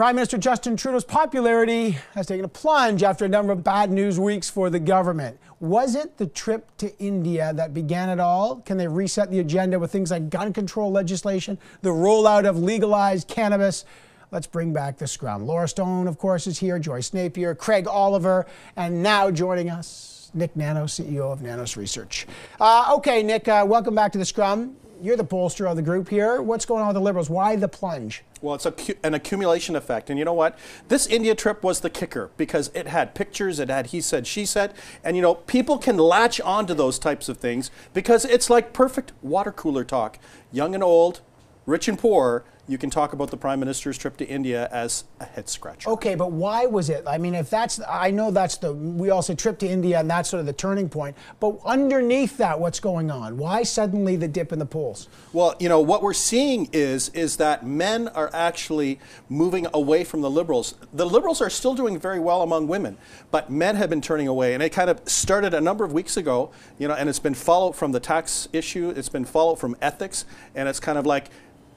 Prime Minister Justin Trudeau's popularity has taken a plunge after a number of bad news weeks for the government. Was it the trip to India that began it all? Can they reset the agenda with things like gun control legislation, the rollout of legalized cannabis? Let's bring back the scrum. Laura Stone, of course, is here, Joyce Napier, Craig Oliver, and now joining us, Nick Nanos, CEO of Nanos Research. Okay, Nick, welcome back to the scrum. You're the pollster of the group here. What's going on with the Liberals? Why the plunge? Well, it's an accumulation effect. And you know what? This India trip was the kicker because it had pictures, it had he said, she said. And, you know, people can latch onto those types of things because it's like perfect water cooler talk. Young and old, rich and poor, you can talk about the Prime Minister's trip to India as a head-scratcher. Okay, but why was it? I mean, if that's, I know that's the, we all say trip to India and that's sort of the turning point, but underneath that, what's going on? Why suddenly the dip in the polls? Well, you know, what we're seeing is that men are actually moving away from the Liberals. The Liberals are still doing very well among women, but men have been turning away, and it kind of started a number of weeks ago, you know, and it's been followed from the tax issue, it's been followed from ethics, and it's kind of like,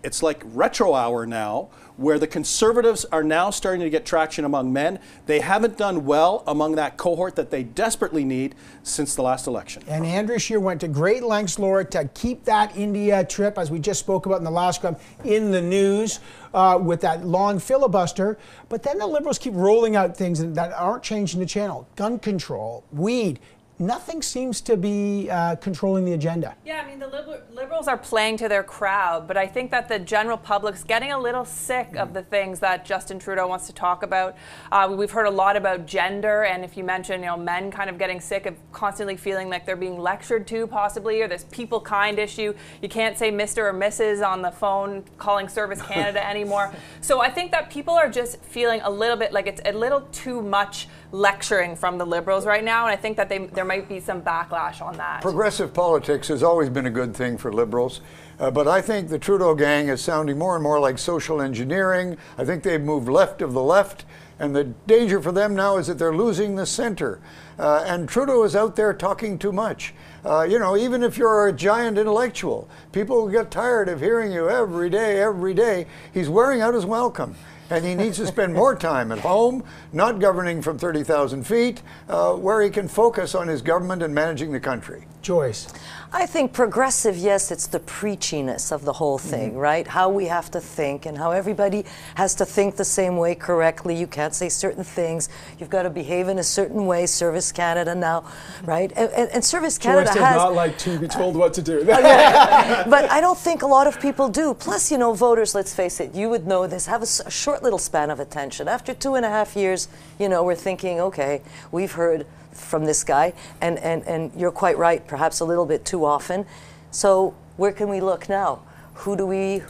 it's like retro hour now, where the Conservatives are now starting to get traction among men. They haven't done well among that cohort that they desperately need since the last election. And Andrew Scheer went to great lengths, Laura, to keep that India trip, as we just spoke about in the last scrum, in the news with that long filibuster. But then the Liberals keep rolling out things that aren't changing the channel. Gun control, weed. Nothing seems to be controlling the agenda. Yeah, I mean, the Liberals are playing to their crowd, but I think that the general public's getting a little sick of the things that Justin Trudeau wants to talk about. We've heard a lot about gender, and if you mention, you know, men kind of getting sick of constantly feeling like they're being lectured to, possibly, or this people kind issue. You can't say Mr. or Mrs. on the phone calling Service Canada anymore. So I think that people are just feeling a little bit like it's a little too much lecturing from the Liberals right now, and I think that there might be some backlash on that. Progressive politics has always been a good thing for Liberals, but I think the Trudeau gang is sounding more and more like social engineering. I think they've moved left of the left, and the danger for them now is that they're losing the center. And Trudeau is out there talking too much. You know, even if you're a giant intellectual, people get tired of hearing you every day, every day. He's wearing out his welcome. And he needs to spend more time at home, not governing from 30,000 feet, where he can focus on his government and managing the country. Joyce. I think progressive, yes, it's the preachiness of the whole thing, right? How we have to think and how everybody has to think the same way correctly. You can't say certain things. You've got to behave in a certain way. Service Canada now, right? And Service Canada Joyce has... not like to be told what to do. But I don't think a lot of people do. Plus, you know, voters, let's face it, you would know this, have a short little span of attention. After 2.5 years, you know, we're thinking, okay, we've heard from this guy, and you're quite right, perhaps a little bit too often. So where can we look now? Who do we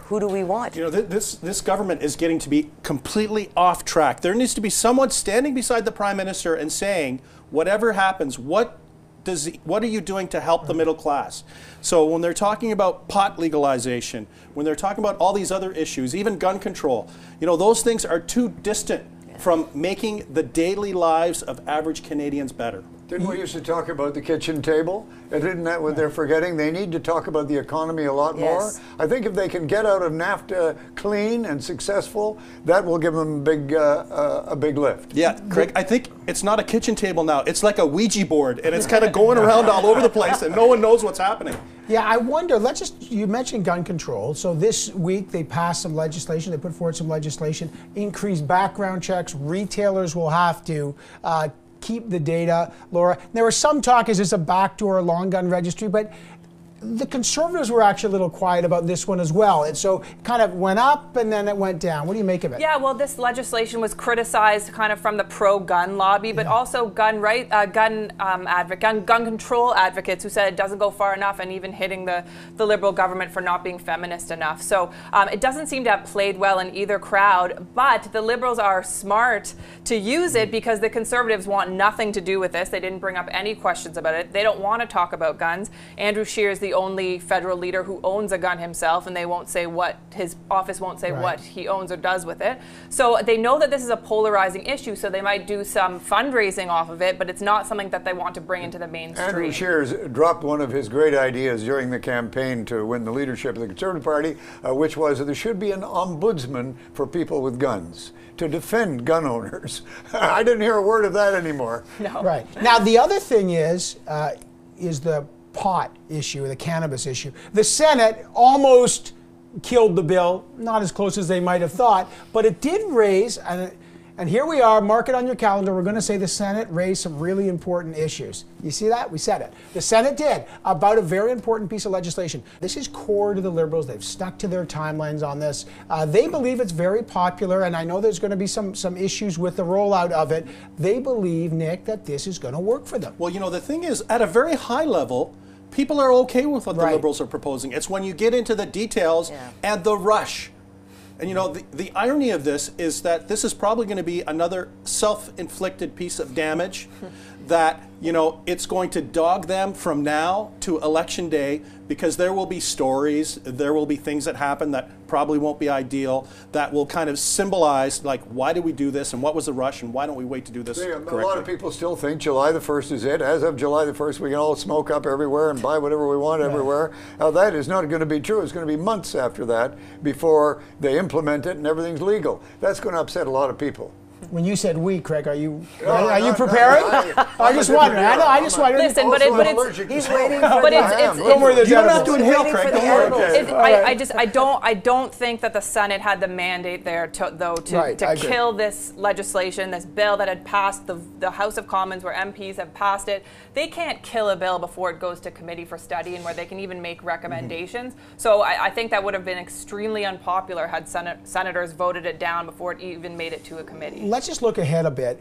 want? You know, this government is getting to be completely off track. There needs to be someone standing beside the Prime Minister and saying, whatever happens, what are you doing to help the middle class? So when they're talking about pot legalization, when they're talking about all these other issues, even gun control, you know, those things are too distant from making the daily lives of average Canadians better. Didn't we used to talk about the kitchen table? And isn't that what they're forgetting? They need to talk about the economy a lot more. I think if they can get out of NAFTA clean and successful, that will give them a big lift. Yeah, Craig, I think it's not a kitchen table now. It's like a Ouija board, and it's kind of going around all over the place, and no one knows what's happening. Yeah, I wonder, you mentioned gun control. So this week they passed some legislation, they put forward some legislation, increased background checks, retailers will have to keep the data, Laura. There was some talk, is this a backdoor long gun registry, but the Conservatives were actually a little quiet about this one as well. And so it kind of went up and then it went down. What do you make of it? Yeah, well, this legislation was criticized kind of from the pro-gun lobby, but also gun control advocates who said it doesn't go far enough, and even hitting the Liberal government for not being feminist enough. So it doesn't seem to have played well in either crowd, but the Liberals are smart to use it because the Conservatives want nothing to do with this. They didn't bring up any questions about it. They don't want to talk about guns. Andrew Scheer is the the only federal leader who owns a gun himself, and they won't say what his office won't say what he owns or does with it. So they know that this is a polarizing issue, so they might do some fundraising off of it, but it's not something that they want to bring into the mainstream. Andrew Scheer dropped one of his great ideas during the campaign to win the leadership of the Conservative Party, which was that there should be an ombudsman for people with guns to defend gun owners. I didn't hear a word of that anymore. No. Right. Now, the other thing is the pot issue, the cannabis issue. The Senate almost killed the bill, not as close as they might have thought, but it did raise, and here we are, mark it on your calendar, we're going to say the Senate raised some really important issues. You see that? We said it. The Senate did, about a very important piece of legislation. This is core to the Liberals. They've stuck to their timelines on this. They believe it's very popular, and I know there's going to be some issues with the rollout of it. They believe, Nick, that this is going to work for them. Well, you know, the thing is, at a very high level, people are okay with what the Liberals are proposing. It's when you get into the details and the rush. And you know, the irony of this is that this is probably going to be another self-inflicted piece of damage that, you know, it's going to dog them from now to election day, because there will be stories, there will be things that happen that probably won't be ideal, that will kind of symbolize, like, why did we do this, and what was the rush, and why don't we wait to do this correctly? A lot of people still think July the 1st is it. As of July the 1st, we can all smoke up everywhere and buy whatever we want everywhere. Now, that is not going to be true. It's going to be months after that before they implement it and everything's legal. That's going to upset a lot of people. When you said we, Craig, are you preparing? I just wondering. I just wonder. Listen, but it's don't worry, you don't have to inhale, Craig. I don't think that the Senate had the mandate there to kill this legislation, this bill that had passed the House of Commons, where MPs have passed it. They can't kill a bill before it goes to committee for study and where they can even make recommendations. So I think that would have been extremely unpopular had senators voted it down before it even made it to a committee. Let's just look ahead a bit.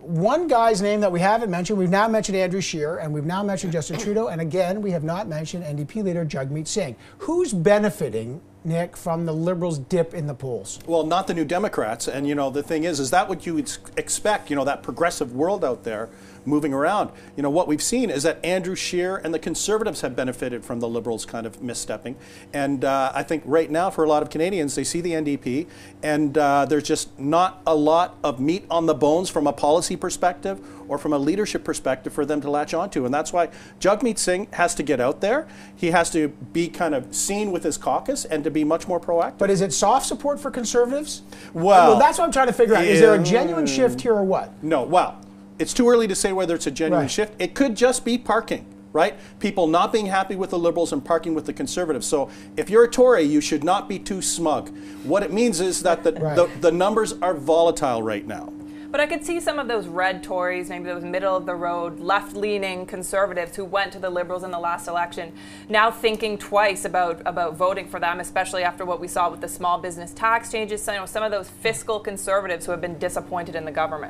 One guy's name that we haven't mentioned, we've now mentioned Andrew Scheer, and we've now mentioned Justin Trudeau, and again, we have not mentioned NDP leader Jagmeet Singh. Who's benefiting, Nick, from the Liberals' dip in the polls? Well, not the New Democrats, and you know, the thing is that what you would expect, you know, that progressive world out there moving around. You know, what we've seen is that Andrew Scheer and the Conservatives have benefited from the Liberals' kind of misstepping, and I think right now, for a lot of Canadians, they see the NDP, and there's just not a lot of meat on the bones from a policy perspective or from a leadership perspective for them to latch onto, and that's why Jagmeet Singh has to get out there. He has to be kind of seen with his caucus and to be much more proactive. But is it soft support for Conservatives? Well, that's what I'm trying to figure out. Is there a genuine shift here or what? No, well, it's too early to say whether it's a genuine shift. It could just be parking, right? People not being happy with the Liberals and parking with the Conservatives. So if you're a Tory, you should not be too smug. What it means is that the numbers are volatile right now. But I could see some of those red Tories, maybe those middle-of-the-road, left-leaning Conservatives who went to the Liberals in the last election, now thinking twice about voting for them, especially after what we saw with the small business tax changes. So, you know, some of those fiscal Conservatives who have been disappointed in the government.